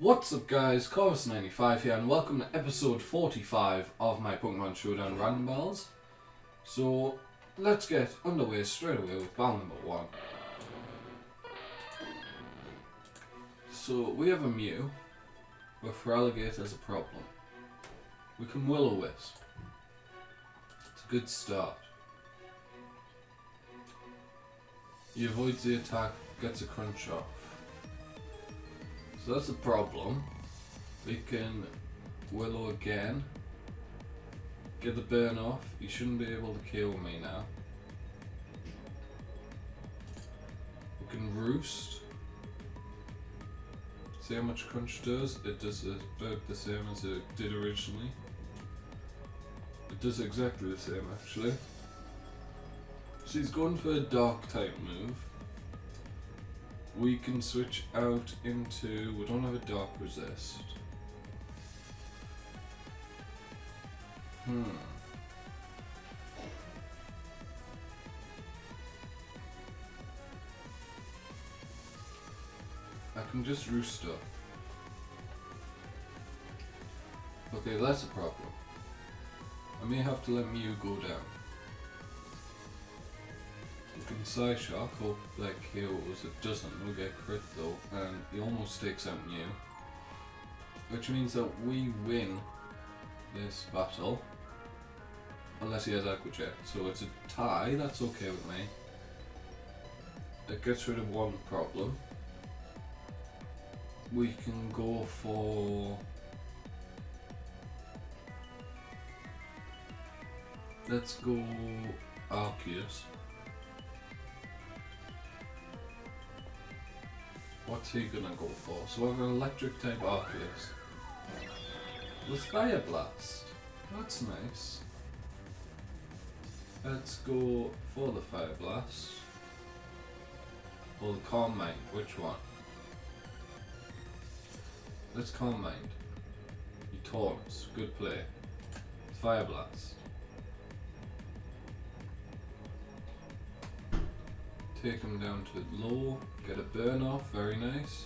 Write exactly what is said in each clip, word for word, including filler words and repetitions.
What's up guys, Corvus ninety-five here and welcome to episode forty-five of my Pokemon Showdown Random Battles. So, let's get underway straight away with battle number one. So, we have a Mew, where Feraligatr is a problem. We can Will-O-Wisp. It's a good start. He avoids the attack, gets a crunch off. So that's a problem. We can Will-O again. Get the burn off. He shouldn't be able to kill me now. We can Roost. See how much crunch does? It does a bit the same as it did originally. It does exactly the same actually. She's going for a dark type move. We can switch out into, we don't have a dark resist. Hmm. I can just Roost up. Okay, that's a problem. I may have to let Mew go down. We can Psyshock, hope that kills. It doesn't, we'll get crit though, and he almost takes out Mew. Which means that we win this battle. Unless he has Aqua Jet, so it's a tie, that's okay with me. It gets rid of one problem. We can go for... Let's go Arceus. What's he gonna go for? So we have an electric type Arceus. With Fire Blast. That's nice. Let's go for the Fire Blast. Or the Calm Mind, which one? Let's Calm Mind. He taunts, good play. Fire Blast. Take him down to low, get a burn off, very nice.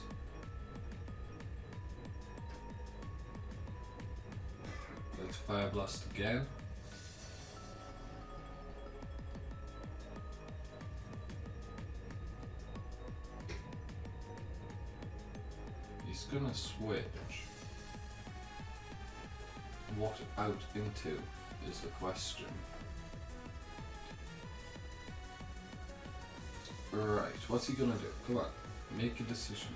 Let's Fire Blast again. He's gonna switch. What out into is the question. Right, what's he gonna do? Come on, make a decision.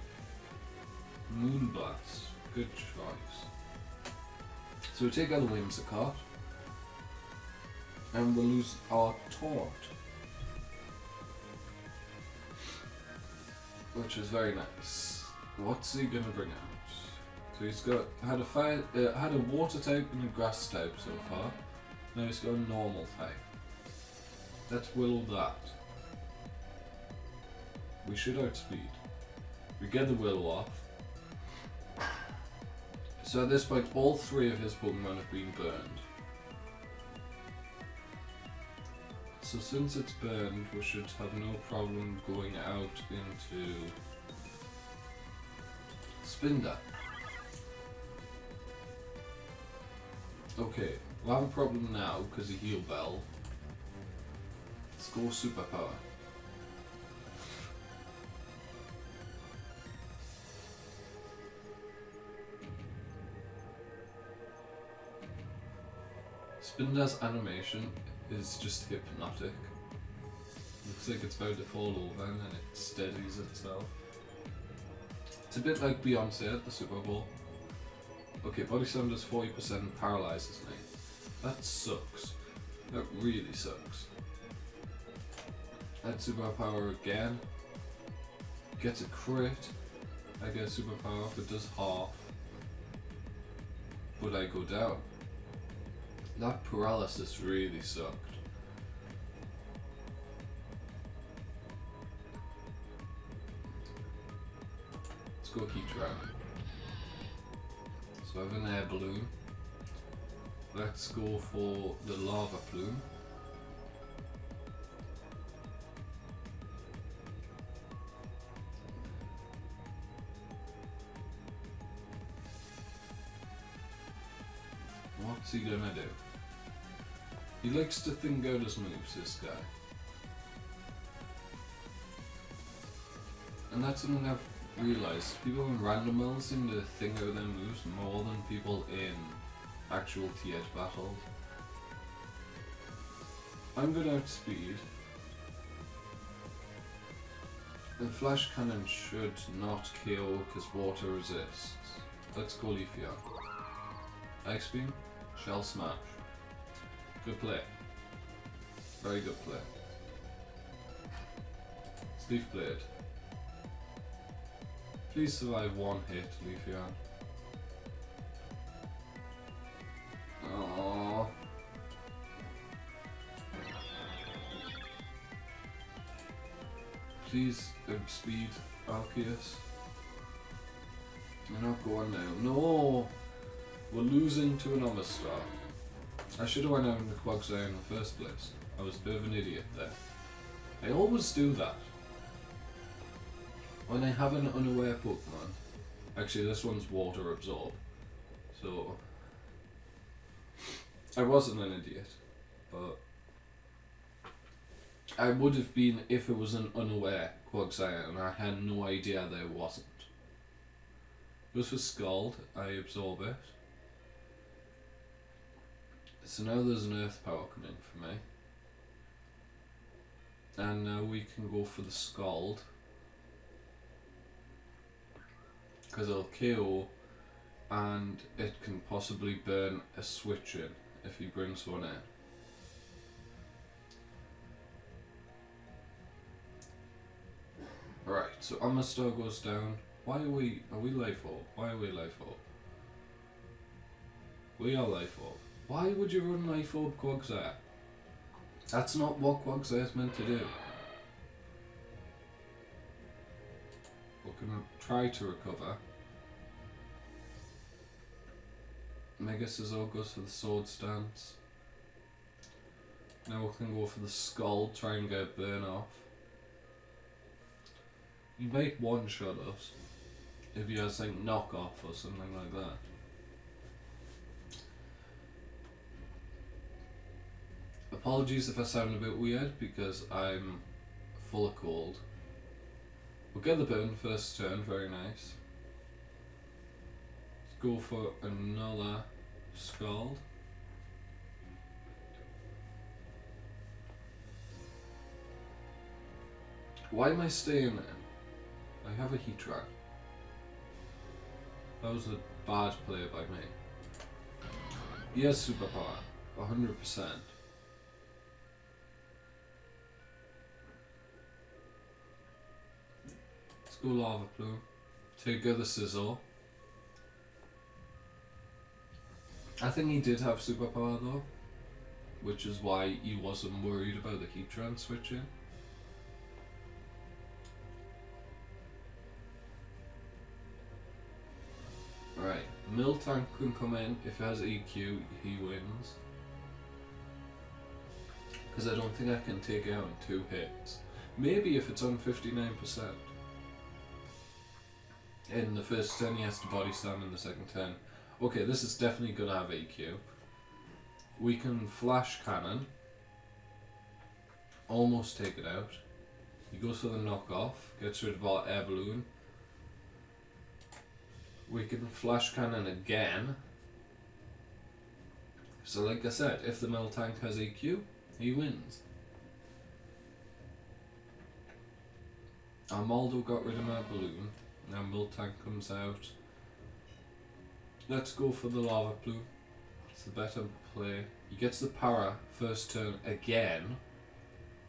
Moonblast, good choice. So we take out the Whimsicott, and we'll lose our Taunt, which is very nice. What's he gonna bring out? So he's got had a fire, uh, had a Water type and a Grass type so far. Now he's got a Normal type. Let's Will-O that. We should outspeed. We get the Will-O off. So at this point, all three of his Pokemon have been burned. So since it's burned, we should have no problem going out into Spinda. Okay, we'll have a problem now because he healed Bell. Let's go Superpower. Spinda's animation is just hypnotic. Looks like it's about to fall over and then it steadies itself. It's a bit like Beyoncé at the Super Bowl. Okay, Body Slam does forty percent and paralyzes me. That sucks. That really sucks. That's Superpower again. Gets a crit. I get a Superpower, but does half. But I go down. That paralysis really sucked. Let's go Heatran. So I have an air balloon. Let's go for the lava plume. What's he gonna do? He likes to think out his moves, this guy. And that's something I've realised. People in random battles seem to think out their moves more than people in actual T H battles. I'm good at speed. The Flash Cannon should not K O because water resists. Let's go Leafeon. Ice Beam, Shell Smash. Good play. Very good play. It's Leaf Blade. Please survive one hit, Leafeon. Aww. Please outspeed Arceus. We're not going now. No! We're losing to an Amstar. I should have went out into Quagsire in the first place. I was a bit of an idiot there. I always do that. When I have an unaware Pokemon. Actually, this one's Water Absorb. So... I wasn't an idiot. But... I would have been if it was an unaware Quagsire and I had no idea there wasn't. It was for Scald, I absorb it. So now there's an Earth Power coming for me. And now we can go for the Scald. Because it'll K O and it can possibly burn a switch in if he brings one in. Right, so Amstar goes down. Why are we, are we Life Orb? Why are we Life Orb? We are Life Orb. Why would you run Life Orb Quagsire? That's not what Quagsire's meant to do. We're gonna try to recover. Mega Scizor goes for the Sword Stance. Now we can go for the Scald, try and get a burn off. You might one-shot us if he has like knock-off or something like that. Apologies if I sound a bit weird because I'm full of cold. We'll get the burn first turn, very nice. Let's go for another Scald. Why am I staying there? I have a Heatran. That was a bad play by me. He has Superpower, one hundred percent. Let's go Lava Plume. Take out the Scizor. I think he did have Superpower though, which is why he wasn't worried about the Heatran switching. Right, Miltank can come in. If he has E Q, he wins. Because I don't think I can take out in two hits. Maybe if it's on fifty-nine percent. In the first turn, he has to body slam in the second turn. Okay, this is definitely going to have E Q. We can Flash Cannon. Almost take it out. He goes for the knockoff, gets rid of our Air Balloon. We can Flash Cannon again. So like I said, if the Miltank has E Q, he wins. Armaldo got rid of my balloon. Now Miltank comes out. Let's go for the Lava Plume. It's the better play. He gets the Para first turn again.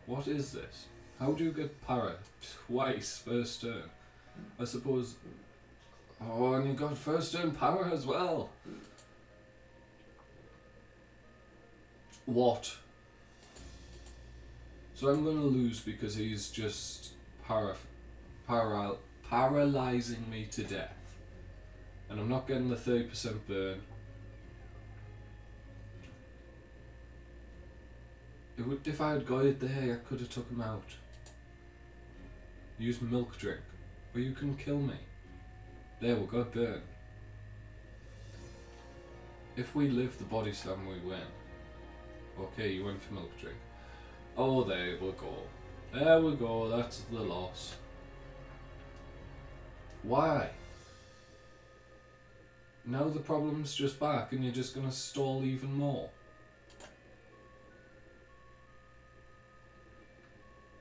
What is this? How do you get Para twice first turn? I suppose... Oh, and you got first turn power as well. What? So I'm gonna lose because he's just para, para, paralyzing me to death, and I'm not getting the thirty percent burn. It would, if I had got it there, I could have took him out. Use Milk Drink, or you can kill me. There, we got burn. If we live the body slam, we win. Okay, you went for milk drink. Oh, there we go. There we go, that's the loss. Why? Now the problem's just back and you're just going to stall even more.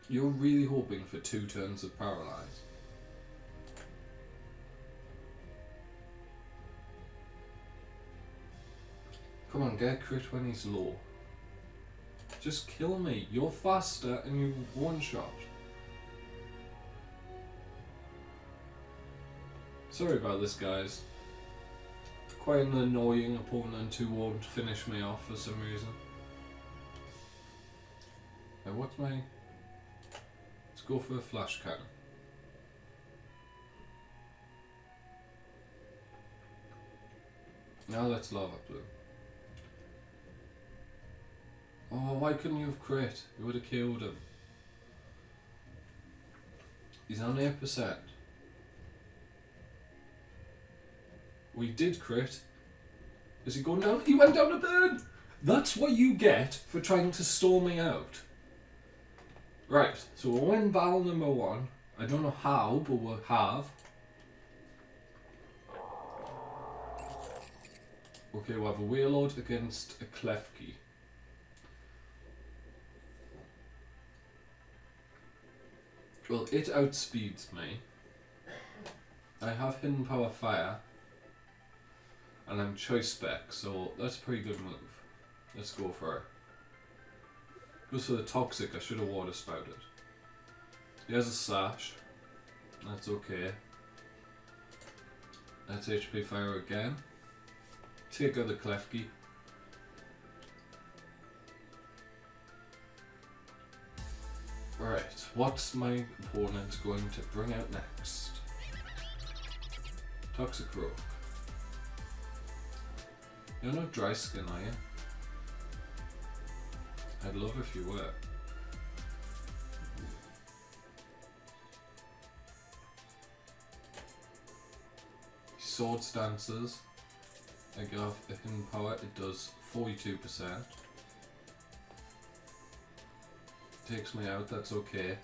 You're really hoping for two turns of paralyze. Come on, get a crit when he's low. Just kill me. You're faster and you one-shot. Sorry about this, guys. Quite an annoying opponent who won't finish me off for some reason. Now what's my... Let's go for a flash cannon. Now let's Lava Bloom. Oh, why couldn't you have crit? You would have killed him. He's on eight percent. We did crit. Is he going down? He went down to burn! That's what you get for trying to stall me out. Right, so we're winning battle number one. I don't know how, but we have. Okay, we'll have a Wailord against a Klefki. Well, it outspeeds me. I have Hidden Power Fire. And I'm Choice Spec, so that's a pretty good move. Let's go for it. Goes for the Toxic, I should have Water Spouted. He has a Sash. That's okay. Let's H P Fire again. Take out the Klefki. Right, what's my opponent going to bring out next? Toxicroak. You're not dry skin, are you? I'd love if you were. Sword stances. I give a hidden power, it does forty-two percent. Takes me out, that's okay.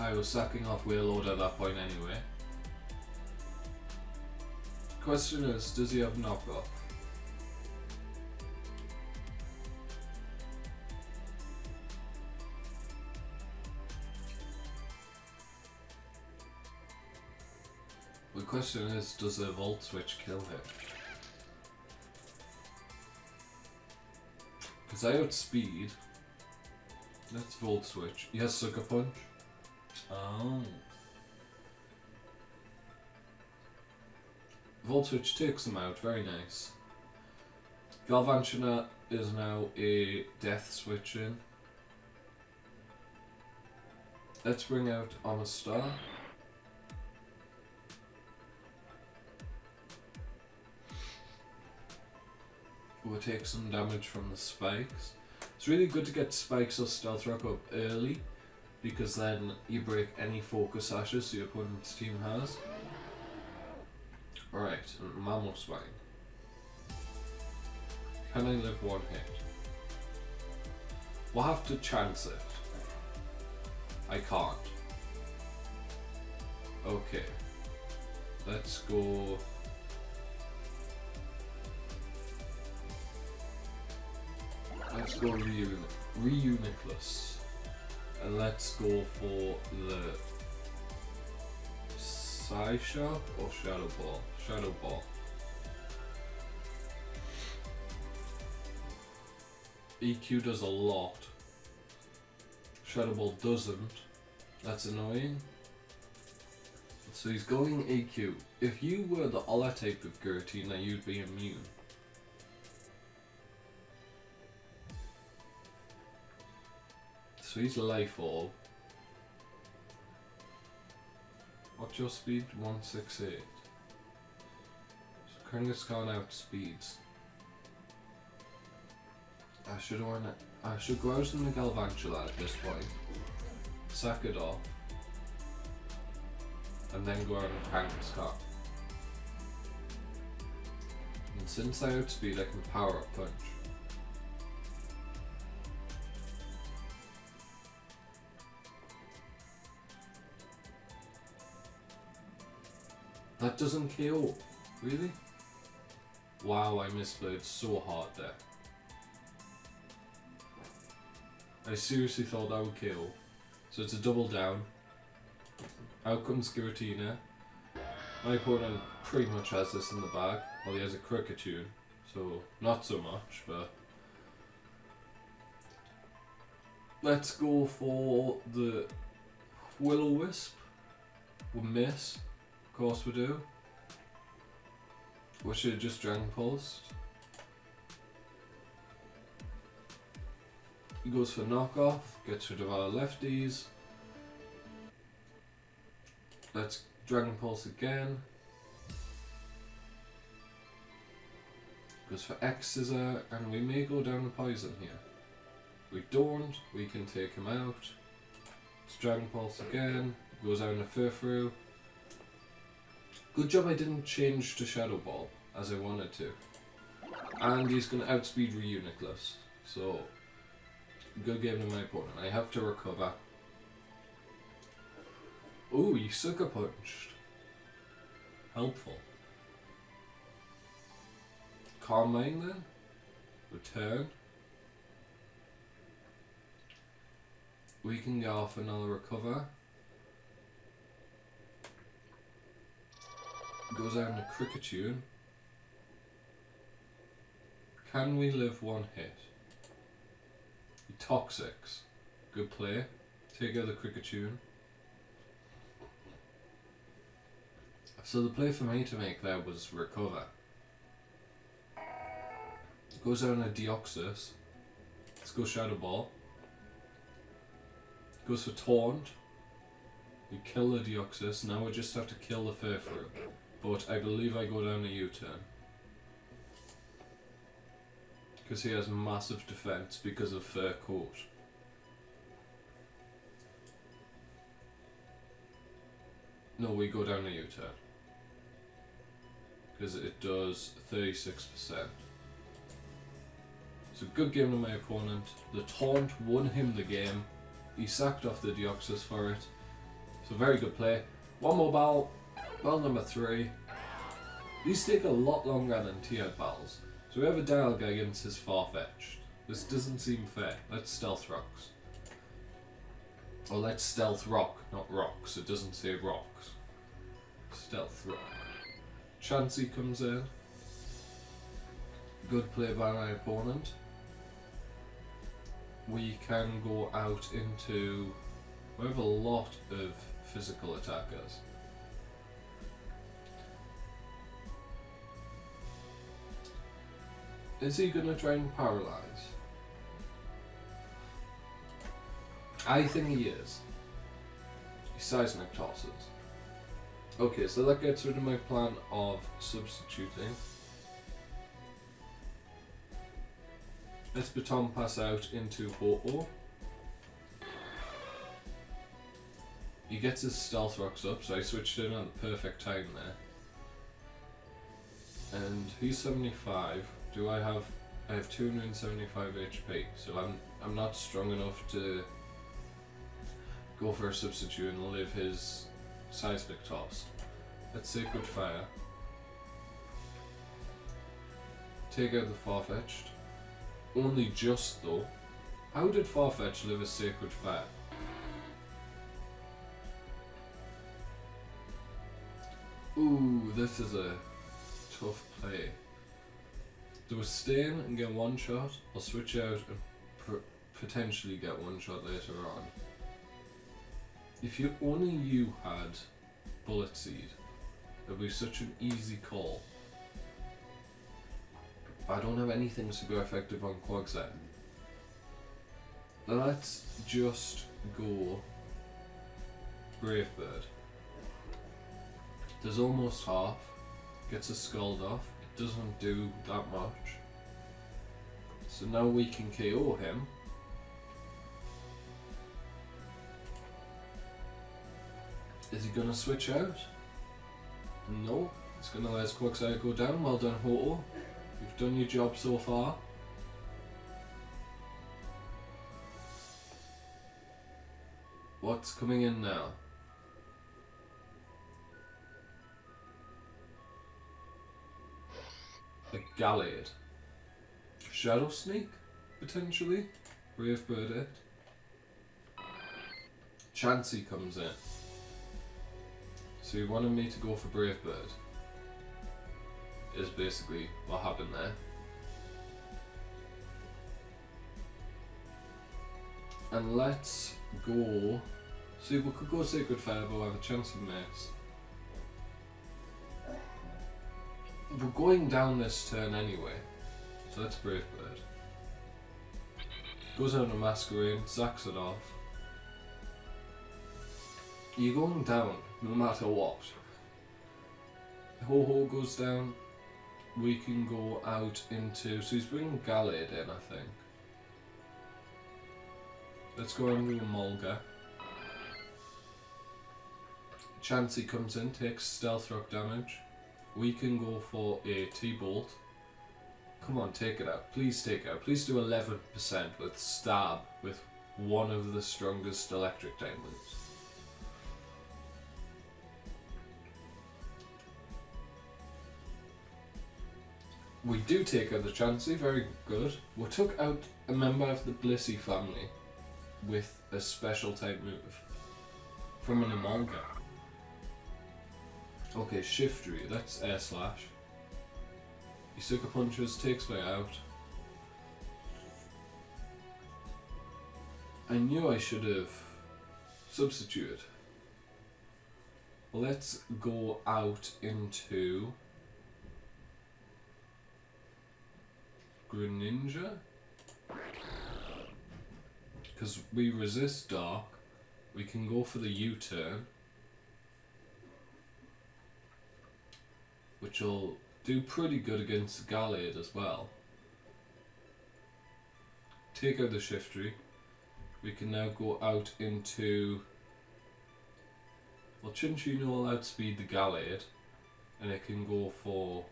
I was sacking off Wailord at that point anyway. Question is, does he have knockoff? The question is, does a Volt Switch kill him? Because I outspeed. Let's Volt Switch. He has Sucker Punch. Oh. Volt Switch takes him out, very nice. Galvanchina is now a Death Switch in. Let's bring out Amstar. We'll take some damage from the spikes. It's really good to get spikes or stealth rock up early, because then you break any focus ashes your opponent's team has. Alright, mammal spine. Can I live one hit? We'll have to chance it. I can't. Okay. Let's go. Let's go Reun Reuniclus. And let's go for the Psy Sharp or Shadow Ball? Shadow Ball. E Q does a lot. Shadow Ball doesn't. That's annoying. So he's going E Q. If you were the Ola type of Giratina, you'd be immune. So he's Life Orb. What's your speed? one sixty-eight. So Kangaskhan outspeeds. I should want I should go out in the Galvanchina at this point. Sack it off. And then go out with Kangaskhan. And since I have speed, I can power up punch. That doesn't kill, really? Wow, I misloaded so hard there. I seriously thought that would kill. So it's a double down. Out comes Giratina. My opponent pretty much has this in the bag. Well, he has a Cricketune, so not so much, but... Let's go for the Will-O-Wisp. We'll miss. Of course we do. We should have just Dragon Pulsed. He goes for knockoff, gets rid of our lefties. Let's Dragon Pulse again. Goes for X Scissor, and we may go down to Poison here. We don't, we can take him out. It's Dragon Pulse again, goes down to Furfru. Good job I didn't change to Shadow Ball, as I wanted to. And he's going to outspeed Reuniclus, so good game to my opponent. I have to recover. Ooh, he sucker punched. Helpful. Calm Mind then. Return. We can go off another recover. Goes out in a Cricketune. Can we live one hit? He Toxics. Good play. Take out the Cricketune. So the play for me to make there was recover. Goes down a Deoxys. Let's go Shadow Ball. Goes for Taunt. We kill the Deoxys. Now we just have to kill the Fairfruit. But I believe I go down a U-turn. Because he has massive defense because of Fur Coat. No, we go down a U-turn. Because it does thirty-six percent. So good game to my opponent. The taunt won him the game. He sacked off the Deoxys for it. So very good play. One more battle. Battle number three. These take a lot longer than tiered battles. So we have a dialogue against his Farfetch'd. This doesn't seem fair. Let's Stealth Rocks. Or let's Stealth Rock, not Rocks. It doesn't say Rocks. Stealth Rock. Chansey comes in. Good play by my opponent. We can go out into... We have a lot of physical attackers. Is he going to try and paralyze? I think he is. He seismic tosses. Okay, so that gets rid of my plan of substituting. Let's baton pass out into Ho-Oh. He gets his Stealth Rocks up, so I switched in at the perfect time there. And he's seventy-five. Do I have... I have two hundred seventy-five H P, so I'm, I'm not strong enough to go for a substitute and live his seismic toss. Let's Sacred Fire. Take out the Farfetch'd. Only just though. How did Farfetch'd live a Sacred Fire? Ooh, this is a tough play. Do a stain and get one shot, or switch out and pr potentially get one shot later on. If you only you had Bullet Seed, it would be such an easy call. I don't have anything super effective on Quagsire. Let's just go Brave Bird. There's almost half, gets a Scald off, it doesn't do that much. So now we can K O him. Is he going to switch out? No, it's going to let his Quagsire go down. Well done Ho-Oh. You've done your job so far. What's coming in now? A Gallade. Shadow Sneak, potentially. Brave Bird it. Chansey comes in. So he wanted me to go for Brave Bird. Is basically what happened there. And let's go. See, we could go Sacred Fire, but we'll have a chance of next. We're going down this turn anyway, so that's Brave Bird. Goes out on a Masquerain, sacks it off. You're going down, no matter what. Ho-Oh goes down, we can go out into, so he's bringing Gallade in, I think. Let's go into a Mulga. Chansey comes in, takes Stealth Rock damage. We can go for a T-Bolt. Come on, take it out. Please take it out. Please do eleven percent with Stab, with one of the strongest electric diamonds. We do take out the Chansey, very good. We took out a member of the Blissey family with a special type move from an Emolga. Okay, Shiftry, that's Air Slash. He Sucker Punches, takes way out. I knew I should have substituted. Let's go out into Greninja, because we resist Dark. We can go for the U-turn, which will do pretty good against the Gallade as well. Take out the Shiftry. We can now go out into... well, Chinchino will outspeed the Gallade, and it can go for...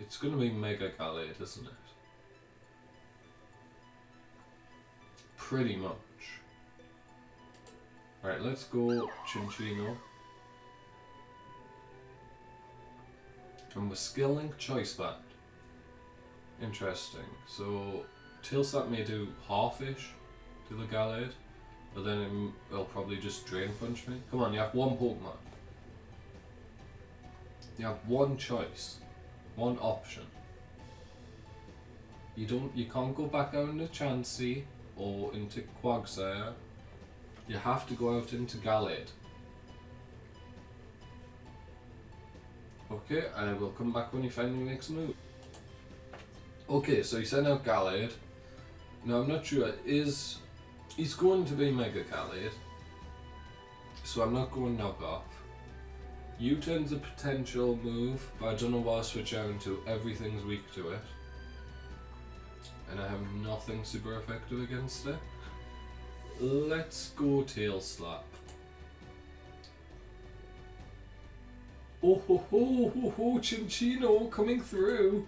it's going to be Mega Gallade, isn't it? Pretty much. Alright, let's go Chinchino. And we're Skill Link Choice Band. Interesting. So, Tailsnap may do half-ish to the Gallade, but then it'll probably just Drain Punch me. Come on, you have one Pokemon. You have one choice. One option. You don't, you can't go back out into Chansey or into Quagsire. You have to go out into Gallade. Okay, I will come back when you finally make some move. Okay, so he sent out Gallade. Now I'm not sure, is he's going to be Mega Gallade, so I'm not going knock off. U-turn's a potential move, but I don't know why I switch out into everything's weak to it. And I have nothing super effective against it. Let's go Tail Slap. Oh ho ho ho ho, Chinchino coming through.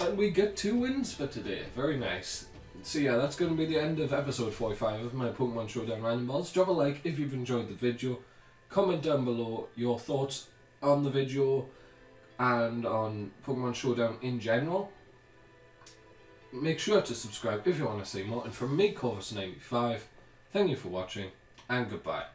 And we get two wins for today, very nice. So yeah, that's going to be the end of episode forty-five of my Pokemon Showdown Random Balls. Drop a like if you've enjoyed the video. Comment down below your thoughts on the video and on Pokemon Showdown in general. Make sure to subscribe if you want to see more. And from me, Corvus ninety-five, thank you for watching and goodbye.